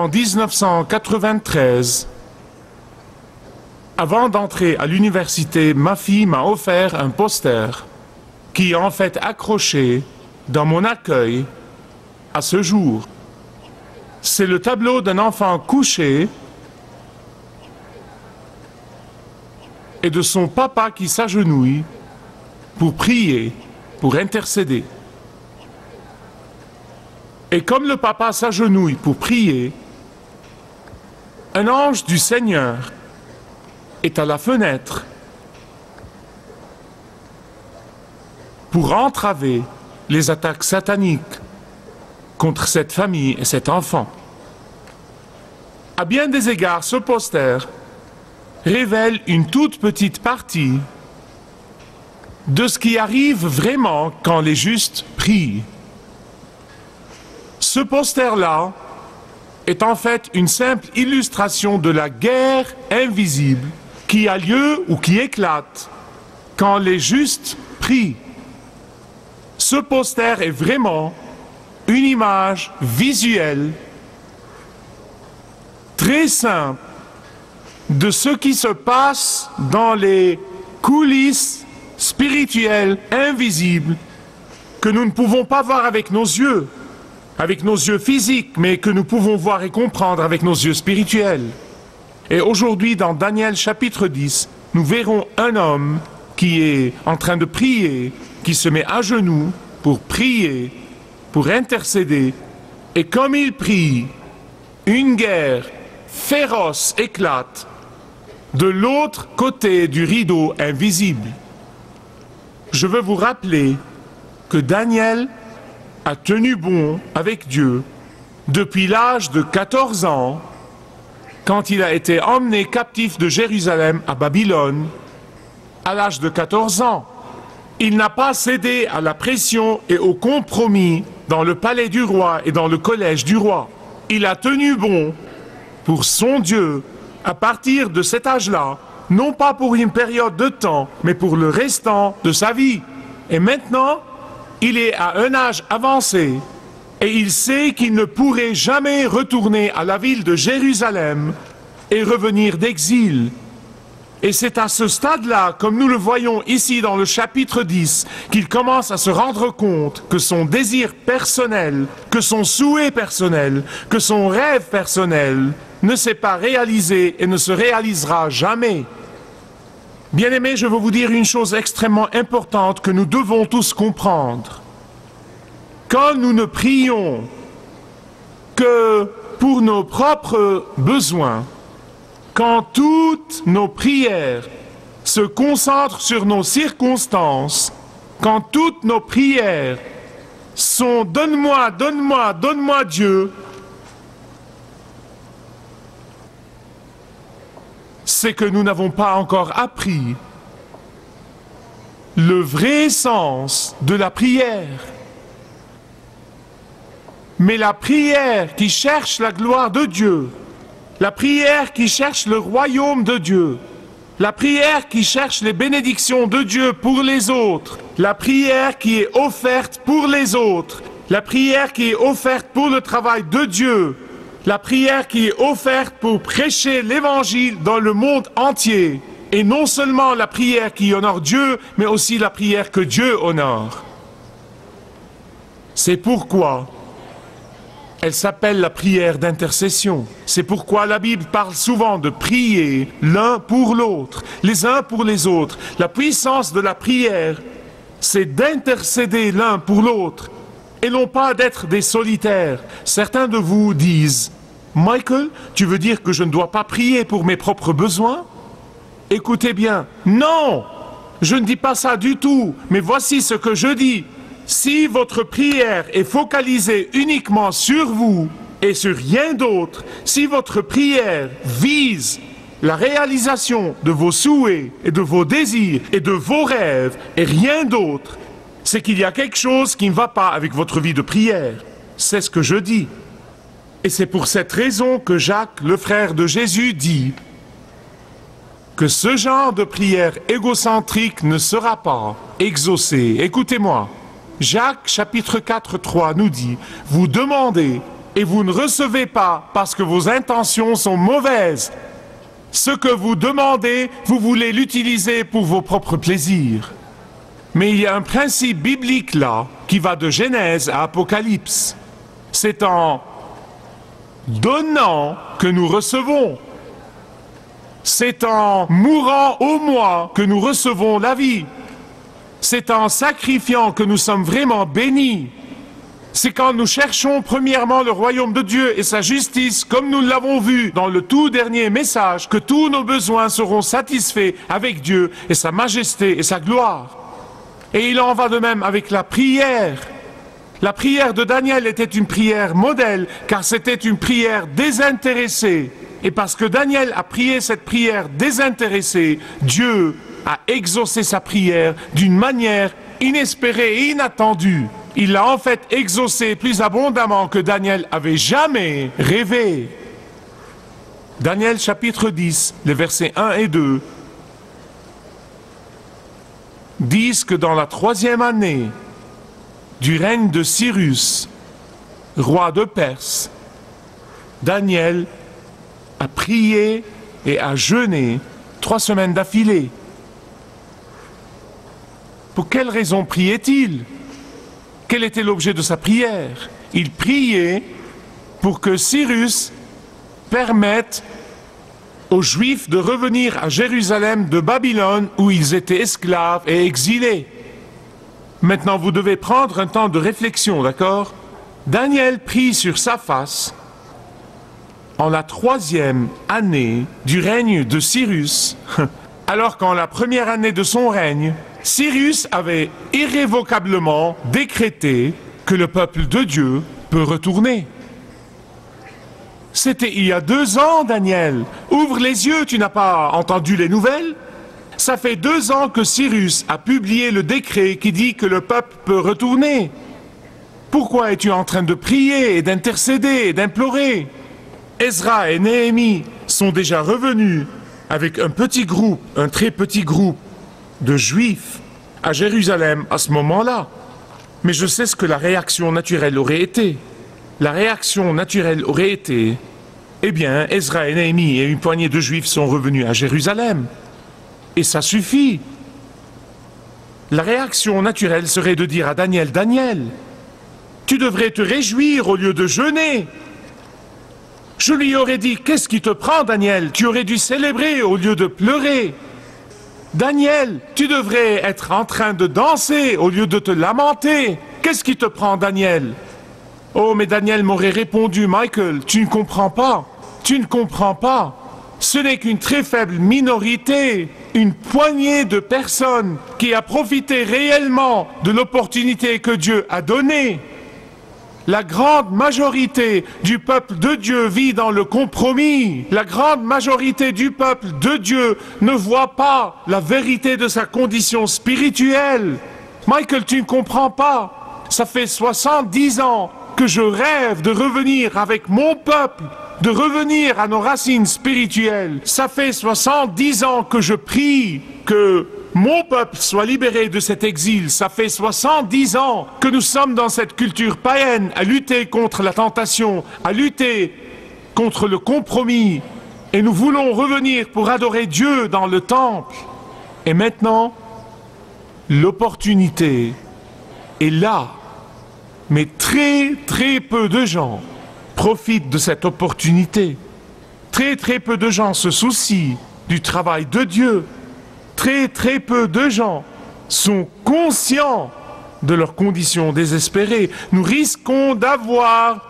en 1993. Avant d'entrer à l'université, ma fille m'a offert un poster qui est en fait accroché dans mon accueil à ce jour. C'est le tableau d'un enfant couché et de son papa qui s'agenouille pour prier, pour intercéder. Et comme le papa s'agenouille pour prier, un ange du Seigneur est à la fenêtre pour entraver les attaques sataniques contre cette famille et cet enfant. À bien des égards, ce poster révèle une toute petite partie de ce qui arrive vraiment quand les justes prient. Ce poster-là est en fait une simple illustration de la guerre invisible qui a lieu ou qui éclate quand les justes prient. Ce poster est vraiment une image visuelle très simple de ce qui se passe dans les coulisses spirituelles invisibles que nous ne pouvons pas voir avec nos yeux physiques, mais que nous pouvons voir et comprendre avec nos yeux spirituels. Et aujourd'hui, dans Daniel chapitre 10, nous verrons un homme qui est en train de prier, qui se met à genoux pour prier, pour intercéder. Et comme il prie, une guerre féroce éclate de l'autre côté du rideau invisible. Je veux vous rappeler que Daniel a tenu bon avec Dieu depuis l'âge de 14 ans, quand il a été emmené captif de Jérusalem à Babylone. À l'âge de 14 ans, il n'a pas cédé à la pression et au compromis dans le palais du roi et dans le collège du roi. Il a tenu bon pour son Dieu à partir de cet âge-là, non pas pour une période de temps, mais pour le restant de sa vie. Et maintenant, il est à un âge avancé et il sait qu'il ne pourrait jamais retourner à la ville de Jérusalem et revenir d'exil. Et c'est à ce stade-là, comme nous le voyons ici dans le chapitre 10, qu'il commence à se rendre compte que son désir personnel, que son souhait personnel, que son rêve personnel ne s'est pas réalisé et ne se réalisera jamais. Bien-aimés, je veux vous dire une chose extrêmement importante que nous devons tous comprendre. Quand nous ne prions que pour nos propres besoins, quand toutes nos prières se concentrent sur nos circonstances, quand toutes nos prières sont « Donne-moi, donne-moi, donne-moi Dieu », c'est que nous n'avons pas encore appris le vrai sens de la prière. Mais la prière qui cherche la gloire de Dieu, la prière qui cherche le royaume de Dieu, la prière qui cherche les bénédictions de Dieu pour les autres, la prière qui est offerte pour les autres, la prière qui est offerte pour le travail de Dieu, la prière qui est offerte pour prêcher l'Évangile dans le monde entier, et non seulement la prière qui honore Dieu, mais aussi la prière que Dieu honore. C'est pourquoi elle s'appelle la prière d'intercession. C'est pourquoi la Bible parle souvent de prier l'un pour l'autre, les uns pour les autres. La puissance de la prière, c'est d'intercéder l'un pour l'autre, et non pas d'être des solitaires. Certains de vous disent « Michael, tu veux dire que je ne dois pas prier pour mes propres besoins ?» Écoutez bien, non, je ne dis pas ça du tout, mais voici ce que je dis. Si votre prière est focalisée uniquement sur vous et sur rien d'autre, si votre prière vise la réalisation de vos souhaits et de vos désirs et de vos rêves et rien d'autre, c'est qu'il y a quelque chose qui ne va pas avec votre vie de prière. C'est ce que je dis. Et c'est pour cette raison que Jacques, le frère de Jésus, dit que ce genre de prière égocentrique ne sera pas exaucé. Écoutez-moi, Jacques chapitre 4, 3 nous dit « Vous demandez et vous ne recevez pas parce que vos intentions sont mauvaises. Ce que vous demandez, vous voulez l'utiliser pour vos propres plaisirs. Mais il y a un principe biblique là, qui va de Genèse à Apocalypse. C'est en donnant que nous recevons. C'est en mourant au moi que nous recevons la vie. C'est en sacrifiant que nous sommes vraiment bénis. C'est quand nous cherchons premièrement le royaume de Dieu et sa justice, comme nous l'avons vu dans le tout dernier message, que tous nos besoins seront satisfaits avec Dieu et sa majesté et sa gloire. Et il en va de même avec la prière. La prière de Daniel était une prière modèle, car c'était une prière désintéressée. Et parce que Daniel a prié cette prière désintéressée, Dieu a exaucé sa prière d'une manière inespérée et inattendue. Il l'a en fait exaucé plus abondamment que Daniel avait jamais rêvé. Daniel chapitre 10, les versets 1 et 2, disent que dans la 3e année du règne de Cyrus, roi de Perse, Daniel a prié et a jeûné 3 semaines d'affilée. Pour quelle raison priait-il ? Quel était l'objet de sa prière? Il priait pour que Cyrus permette aux Juifs de revenir à Jérusalem de Babylone où ils étaient esclaves et exilés. Maintenant, vous devez prendre un temps de réflexion, d'accord? Daniel prie sur sa face en la 3e année du règne de Cyrus, alors qu'en la 1ère année de son règne, Cyrus avait irrévocablement décrété que le peuple de Dieu peut retourner. C'était il y a 2 ans, Daniel. Ouvre les yeux, tu n'as pas entendu les nouvelles? Ça fait 2 ans que Cyrus a publié le décret qui dit que le peuple peut retourner. Pourquoi es-tu en train de prier et d'intercéder et d'implorer? Ezra et Néhémie sont déjà revenus avec un petit groupe, un très petit groupe de Juifs à Jérusalem à ce moment-là. Mais je sais ce que la réaction naturelle aurait été. La réaction naturelle aurait été, eh bien, Ezra et Néhémie et une poignée de Juifs sont revenus à Jérusalem. Et ça suffit. La réaction naturelle serait de dire à Daniel, « Daniel, tu devrais te réjouir au lieu de jeûner. » Je lui aurais dit, « Qu'est-ce qui te prend, Daniel? Tu aurais dû célébrer au lieu de pleurer. » Daniel, tu devrais être en train de danser au lieu de te lamenter. Qu'est-ce qui te prend, Daniel? Oh, mais Daniel m'aurait répondu, Michael, tu ne comprends pas. Tu ne comprends pas. Ce n'est qu'une très faible minorité, une poignée de personnes qui a profité réellement de l'opportunité que Dieu a donnée. La grande majorité du peuple de Dieu vit dans le compromis. La grande majorité du peuple de Dieu ne voit pas la vérité de sa condition spirituelle. Michael, tu ne comprends pas. Ça fait 70 ans que je rêve de revenir avec mon peuple, de revenir à nos racines spirituelles. Ça fait 70 ans que je prie que mon peuple soit libéré de cet exil. Ça fait 70 ans que nous sommes dans cette culture païenne à lutter contre la tentation, à lutter contre le compromis. Et nous voulons revenir pour adorer Dieu dans le temple. Et maintenant, l'opportunité est là. Mais très, très peu de gens profitent de cette opportunité. Très, très peu de gens se soucient du travail de Dieu. Très, très peu de gens sont conscients de leurs conditions désespérées. Nous risquons d'avoir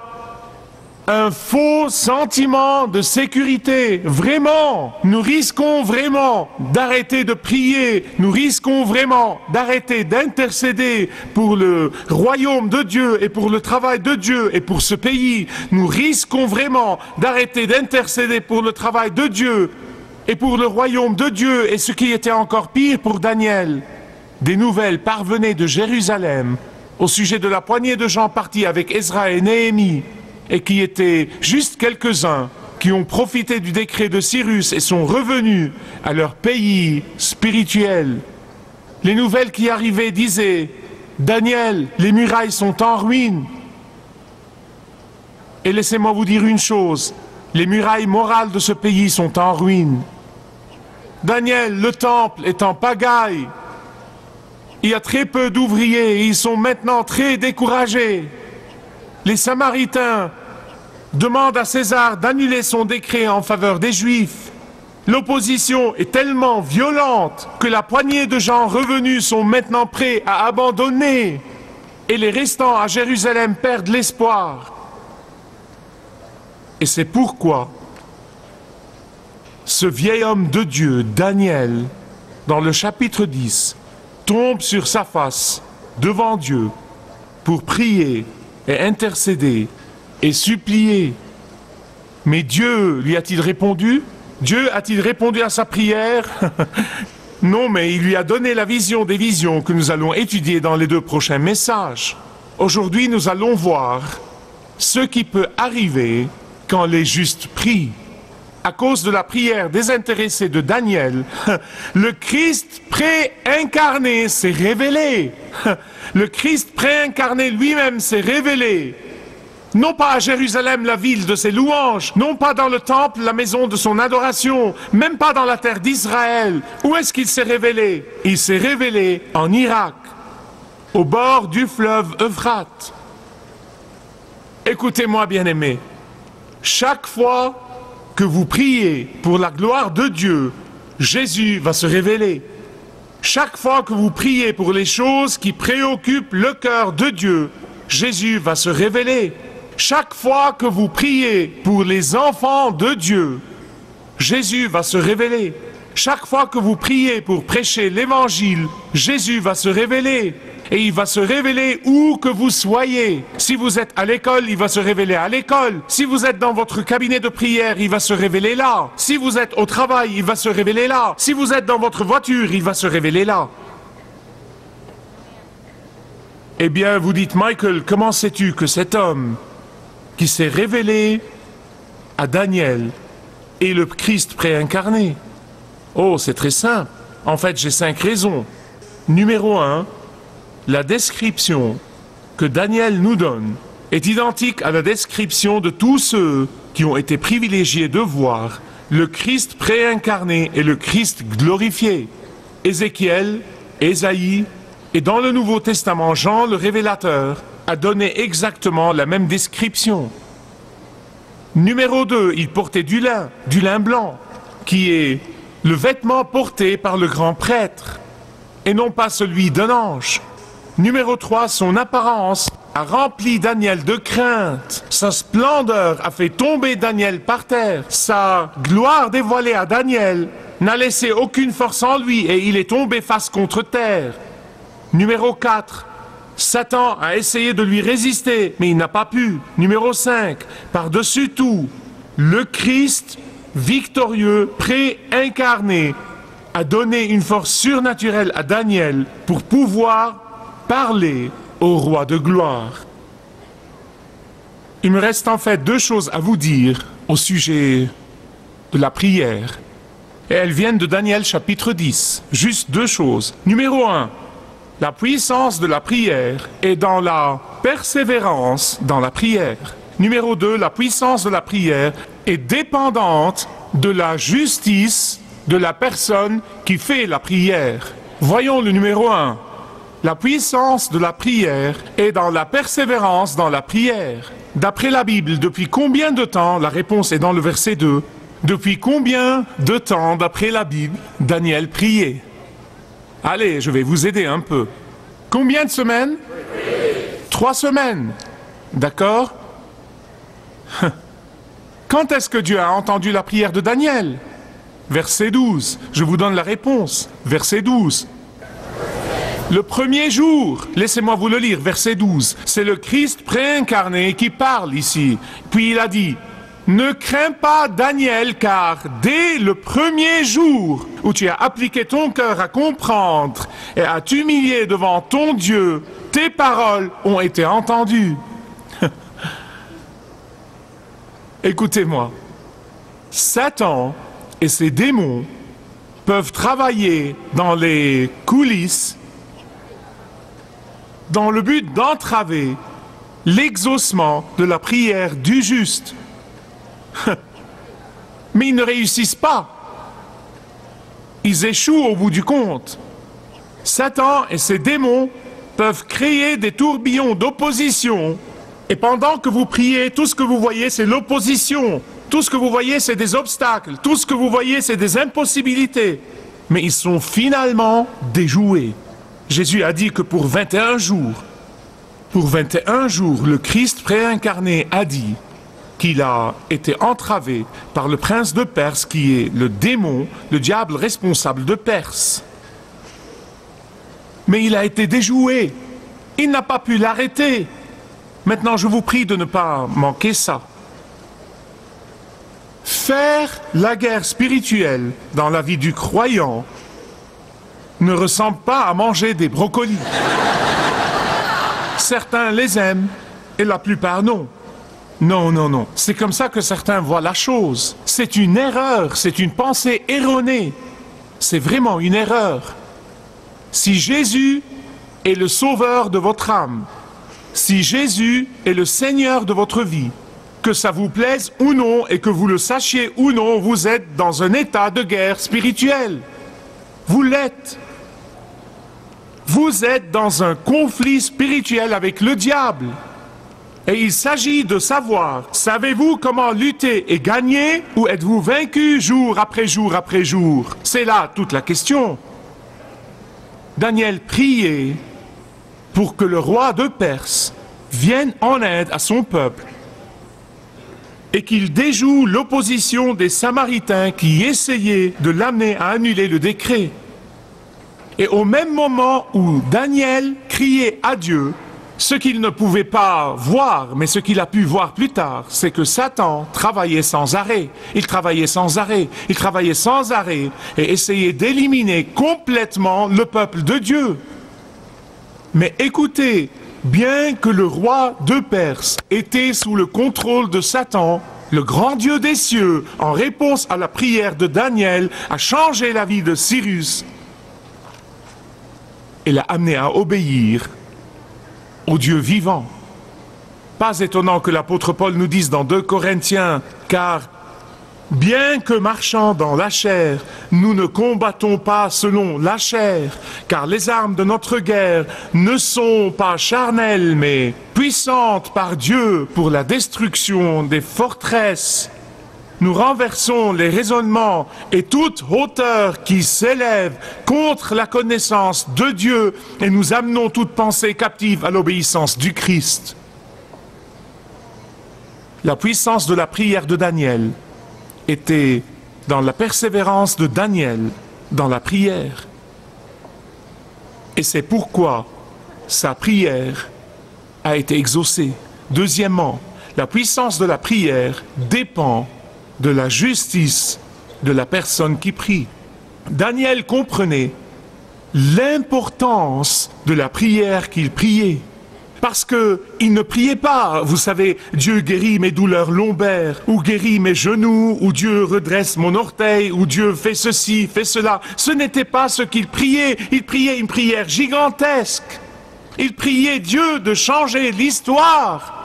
un faux sentiment de sécurité. Vraiment, nous risquons vraiment d'arrêter de prier. Nous risquons vraiment d'arrêter d'intercéder pour le royaume de Dieu et pour le travail de Dieu et pour ce pays. Nous risquons vraiment d'arrêter d'intercéder pour le travail de Dieu et pour le royaume de Dieu, et ce qui était encore pire pour Daniel. Des nouvelles parvenaient de Jérusalem au sujet de la poignée de gens partis avec Ezra et Néhémie, et qui étaient juste quelques-uns qui ont profité du décret de Cyrus et sont revenus à leur pays spirituel. Les nouvelles qui arrivaient disaient « Daniel, les murailles sont en ruine. » Et laissez-moi vous dire une chose, les murailles morales de ce pays sont en ruine. Daniel, le temple est en pagaille. Il y a très peu d'ouvriers et ils sont maintenant très découragés. Les Samaritains demandent à César d'annuler son décret en faveur des Juifs. L'opposition est tellement violente que la poignée de gens revenus sont maintenant prêts à abandonner et les restants à Jérusalem perdent l'espoir. Et c'est pourquoi ce vieil homme de Dieu, Daniel, dans le chapitre 10, tombe sur sa face devant Dieu pour prier et intercéder et supplier. Mais Dieu lui a-t-il répondu? Dieu a-t-il répondu à sa prière? Non, mais il lui a donné la vision des visions que nous allons étudier dans les 2 prochains messages. Aujourd'hui, nous allons voir ce qui peut arriver quand les justes prient. À cause de la prière désintéressée de Daniel, le Christ pré-incarné s'est révélé. Le Christ pré-incarné lui-même s'est révélé. Non pas à Jérusalem, la ville de ses louanges, non pas dans le temple, la maison de son adoration, même pas dans la terre d'Israël. Où est-ce qu'il s'est révélé? Il s'est révélé en Irak, au bord du fleuve Euphrate. Écoutez-moi, bien-aimés, chaque fois que vous priez pour la gloire de Dieu, Jésus va se révéler. Chaque fois que vous priez pour les choses qui préoccupent le cœur de Dieu, Jésus va se révéler. Chaque fois que vous priez pour les enfants de Dieu, Jésus va se révéler. Chaque fois que vous priez pour prêcher l'Évangile, Jésus va se révéler. Et il va se révéler où que vous soyez. Si vous êtes à l'école, il va se révéler à l'école. Si vous êtes dans votre cabinet de prière, il va se révéler là. Si vous êtes au travail, il va se révéler là. Si vous êtes dans votre voiture, il va se révéler là. Eh bien, vous dites, Michael, comment sais-tu que cet homme qui s'est révélé à Daniel est le Christ préincarné? Oh, c'est très simple. En fait, j'ai 5 raisons. Numéro 1, la description que Daniel nous donne est identique à la description de tous ceux qui ont été privilégiés de voir le Christ préincarné et le Christ glorifié. Ézéchiel, Ésaïe, et dans le Nouveau Testament, Jean le Révélateur a donné exactement la même description. Numéro 2, il portait du lin blanc, qui est le vêtement porté par le grand prêtre, et non pas celui d'un ange. Numéro 3, son apparence a rempli Daniel de crainte. Sa splendeur a fait tomber Daniel par terre. Sa gloire dévoilée à Daniel n'a laissé aucune force en lui et il est tombé face contre terre. Numéro 4, Satan a essayé de lui résister, mais il n'a pas pu. Numéro 5, par-dessus tout, le Christ victorieux, pré-incarné, a donné une force surnaturelle à Daniel pour pouvoir parler au roi de gloire. Il me reste en fait 2 choses à vous dire au sujet de la prière. Et elles viennent de Daniel chapitre 10. Juste 2 choses. Numéro 1. La puissance de la prière est dans la persévérance dans la prière. Numéro 2, la puissance de la prière est dépendante de la justice de la personne qui fait la prière. Voyons le numéro 1. La puissance de la prière est dans la persévérance dans la prière. D'après la Bible, depuis combien de temps, la réponse est dans le verset 2, depuis combien de temps, d'après la Bible, Daniel priait? Allez, je vais vous aider un peu. Combien de semaines? 3 semaines. D'accord? Quand est-ce que Dieu a entendu la prière de Daniel? Verset 12. Je vous donne la réponse. Verset 12. Le premier jour. Laissez-moi vous le lire. Verset 12. C'est le Christ préincarné qui parle ici. Puis il a dit... Ne crains pas Daniel, car dès le premier jour où tu as appliqué ton cœur à comprendre et à t'humilier devant ton Dieu, tes paroles ont été entendues. Écoutez-moi, Satan et ses démons peuvent travailler dans les coulisses dans le but d'entraver l'exaucement de la prière du juste. Mais ils ne réussissent pas. Ils échouent au bout du compte. Satan et ses démons peuvent créer des tourbillons d'opposition. Et pendant que vous priez, tout ce que vous voyez, c'est l'opposition. Tout ce que vous voyez, c'est des obstacles. Tout ce que vous voyez, c'est des impossibilités. Mais ils sont finalement déjoués. Jésus a dit que pour 21 jours, le Christ préincarné a dit qu'il a été entravé par le prince de Perse, qui est le démon, le diable responsable de Perse. Mais il a été déjoué. Il n'a pas pu l'arrêter. Maintenant, je vous prie de ne pas manquer ça. Faire la guerre spirituelle dans la vie du croyant ne ressemble pas à manger des brocolis. Certains les aiment et la plupart non. Non, non, non. C'est comme ça que certains voient la chose. C'est une erreur, c'est une pensée erronée. C'est vraiment une erreur. Si Jésus est le sauveur de votre âme, si Jésus est le Seigneur de votre vie, que ça vous plaise ou non, et que vous le sachiez ou non, vous êtes dans un état de guerre spirituelle. Vous l'êtes. Vous êtes dans un conflit spirituel avec le diable. Et il s'agit de savoir, savez-vous comment lutter et gagner, ou êtes-vous vaincu jour après jour après jour? C'est là toute la question. Daniel priait pour que le roi de Perse vienne en aide à son peuple et qu'il déjoue l'opposition des Samaritains qui essayaient de l'amener à annuler le décret. Et au même moment où Daniel criait à Dieu, ce qu'il ne pouvait pas voir, mais ce qu'il a pu voir plus tard, c'est que Satan travaillait sans arrêt. Il travaillait sans arrêt, il travaillait sans arrêt et essayait d'éliminer complètement le peuple de Dieu. Mais écoutez, bien que le roi de Perse était sous le contrôle de Satan, le grand Dieu des cieux, en réponse à la prière de Daniel, a changé la vie de Cyrus et l'a amené à obéir au Dieu vivant. Pas étonnant que l'apôtre Paul nous dise dans 2 Corinthiens, car bien que marchant dans la chair, nous ne combattons pas selon la chair, car les armes de notre guerre ne sont pas charnelles, mais puissantes par Dieu pour la destruction des forteresses. Nous renversons les raisonnements et toute hauteur qui s'élève contre la connaissance de Dieu, et nous amenons toute pensée captive à l'obéissance du Christ. La puissance de la prière de Daniel était dans la persévérance de Daniel, dans la prière. Et c'est pourquoi sa prière a été exaucée. Deuxièmement, la puissance de la prière dépend de la justice de la personne qui prie. Daniel comprenait l'importance de la prière qu'il priait. Parce qu'il ne priait pas, vous savez, Dieu guérit mes douleurs lombaires, ou guérit mes genoux, ou Dieu redresse mon orteil, ou Dieu fait ceci, fait cela. Ce n'était pas ce qu'il priait. Il priait une prière gigantesque. Il priait Dieu de changer l'histoire.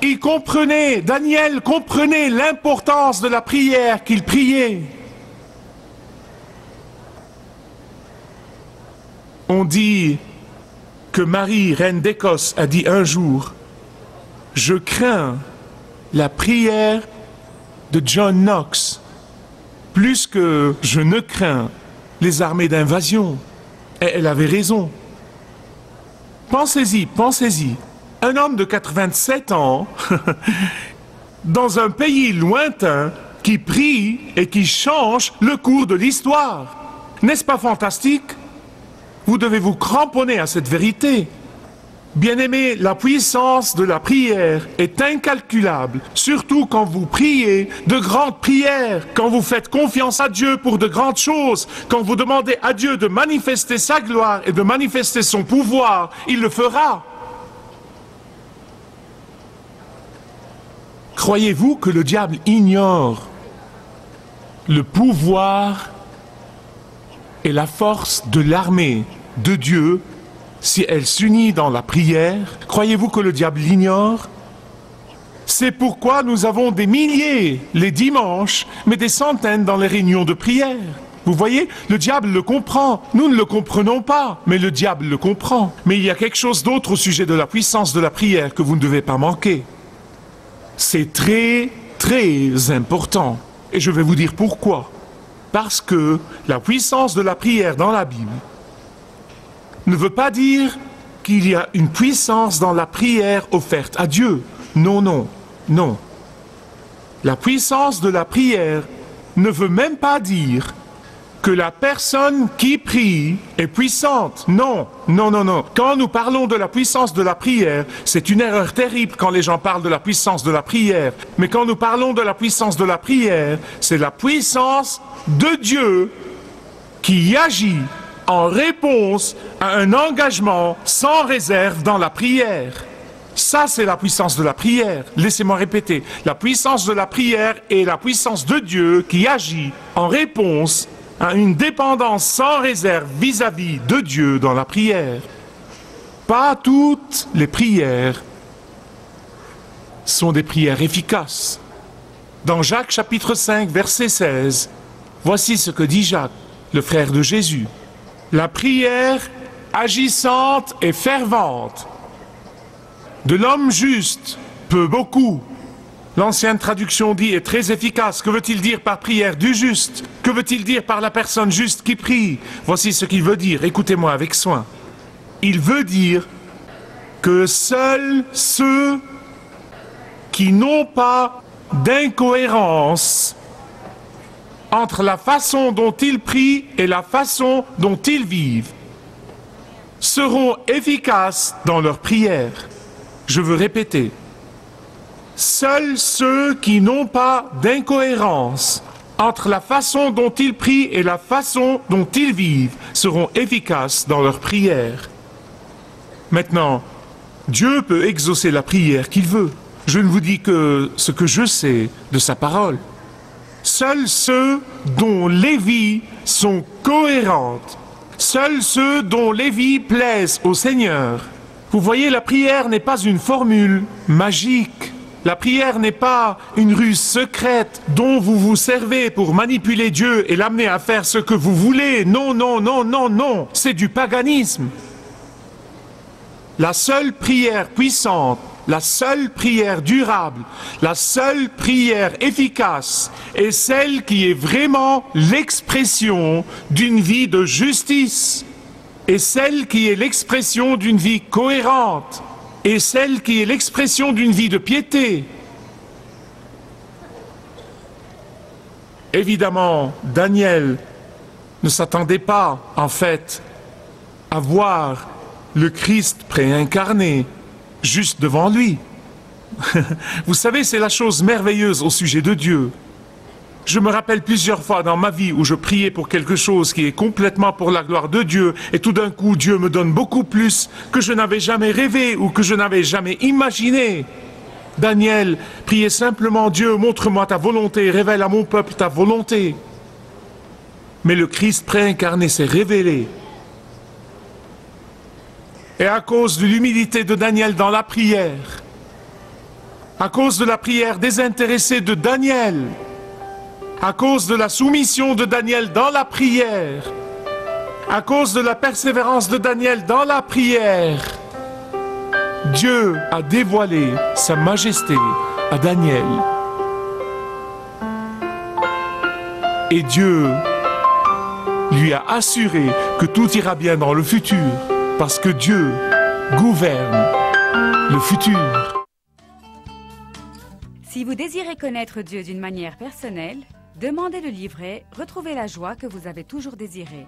Il comprenait, Daniel comprenait l'importance de la prière qu'il priait. On dit que Marie, reine d'Écosse, a dit un jour, « Je crains la prière de John Knox plus que je ne crains les armées d'invasion. » Et elle avait raison. Pensez-y, pensez-y. Un homme de 87 ans, dans un pays lointain, qui prie et qui change le cours de l'histoire. N'est-ce pas fantastique? Vous devez vous cramponner à cette vérité. Bien-aimés, la puissance de la prière est incalculable, surtout quand vous priez de grandes prières, quand vous faites confiance à Dieu pour de grandes choses, quand vous demandez à Dieu de manifester sa gloire et de manifester son pouvoir, il le fera. Croyez-vous que le diable ignore le pouvoir et la force de l'armée de Dieu Si elle s'unit dans la prière, croyez-vous que le diable l'ignore? C'est pourquoi nous avons des milliers les dimanches, mais des centaines dans les réunions de prière. Vous voyez, le diable le comprend. Nous ne le comprenons pas, mais le diable le comprend. Mais il y a quelque chose d'autre au sujet de la puissance de la prière que vous ne devez pas manquer. C'est très, très important. Et je vais vous dire pourquoi. Parce que la puissance de la prière dans la Bible ne veut pas dire qu'il y a une puissance dans la prière offerte à Dieu. Non, non, non. La puissance de la prière ne veut même pas dire que la personne qui prie est puissante. Non, non, non, non. Quand nous parlons de la puissance de la prière, c'est une erreur terrible quand les gens parlent de la puissance de la prière. Mais quand nous parlons de la puissance de la prière, c'est la puissance de Dieu qui agit en réponse à un engagement sans réserve dans la prière. Ça, c'est la puissance de la prière. Laissez-moi répéter. La puissance de la prière est la puissance de Dieu qui agit en réponse à une dépendance sans réserve vis-à-vis de Dieu dans la prière. Pas toutes les prières sont des prières efficaces. Dans Jacques chapitre 5, verset 16, voici ce que dit Jacques, le frère de Jésus. La prière agissante et fervente de l'homme juste peut beaucoup. L'ancienne traduction dit est très efficace. Que veut-il dire par prière du juste? Que veut-il dire par la personne juste qui prie? Voici ce qu'il veut dire. Écoutez-moi avec soin. Il veut dire que seuls ceux qui n'ont pas d'incohérence entre la façon dont ils prient et la façon dont ils vivent, seront efficaces dans leur prière. Je veux répéter, seuls ceux qui n'ont pas d'incohérence entre la façon dont ils prient et la façon dont ils vivent seront efficaces dans leur prière. Maintenant, Dieu peut exaucer la prière qu'il veut. Je ne vous dis que ce que je sais de sa parole. Seuls ceux dont les vies sont cohérentes, seuls ceux dont les vies plaisent au Seigneur. Vous voyez, la prière n'est pas une formule magique. La prière n'est pas une ruse secrète dont vous vous servez pour manipuler Dieu et l'amener à faire ce que vous voulez. Non, non, non, non, non, c'est du paganisme. La seule prière puissante, la seule prière durable, la seule prière efficace est celle qui est vraiment l'expression d'une vie de justice, et celle qui est l'expression d'une vie cohérente, et celle qui est l'expression d'une vie de piété. Évidemment, Daniel ne s'attendait pas, en fait, à voir le Christ préincarné juste devant lui. Vous savez, c'est la chose merveilleuse au sujet de Dieu. Je me rappelle plusieurs fois dans ma vie où je priais pour quelque chose qui est complètement pour la gloire de Dieu, et tout d'un coup, Dieu me donne beaucoup plus que je n'avais jamais rêvé ou que je n'avais jamais imaginé. Daniel priait simplement, Dieu, montre-moi ta volonté, révèle à mon peuple ta volonté. Mais le Christ préincarné s'est révélé. Et à cause de l'humilité de Daniel dans la prière, à cause de la prière désintéressée de Daniel, à cause de la soumission de Daniel dans la prière, à cause de la persévérance de Daniel dans la prière, Dieu a dévoilé sa majesté à Daniel. Et Dieu lui a assuré que tout ira bien dans le futur, parce que Dieu gouverne le futur. Si vous désirez connaître Dieu d'une manière personnelle, demandez le livret « Retrouvez la joie que vous avez toujours désirée »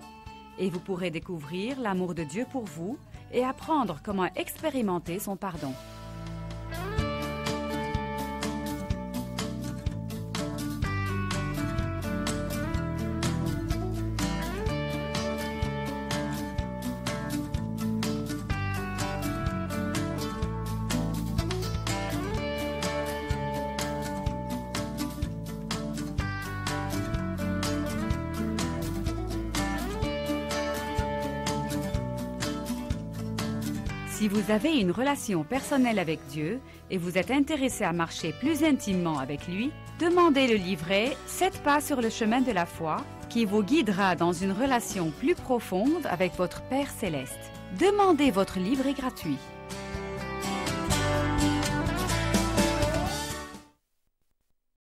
et vous pourrez découvrir l'amour de Dieu pour vous et apprendre comment expérimenter son pardon. Si vous avez une relation personnelle avec Dieu et vous êtes intéressé à marcher plus intimement avec lui, demandez le livret « 7 pas sur le chemin de la foi » qui vous guidera dans une relation plus profonde avec votre Père Céleste. Demandez votre livret gratuit.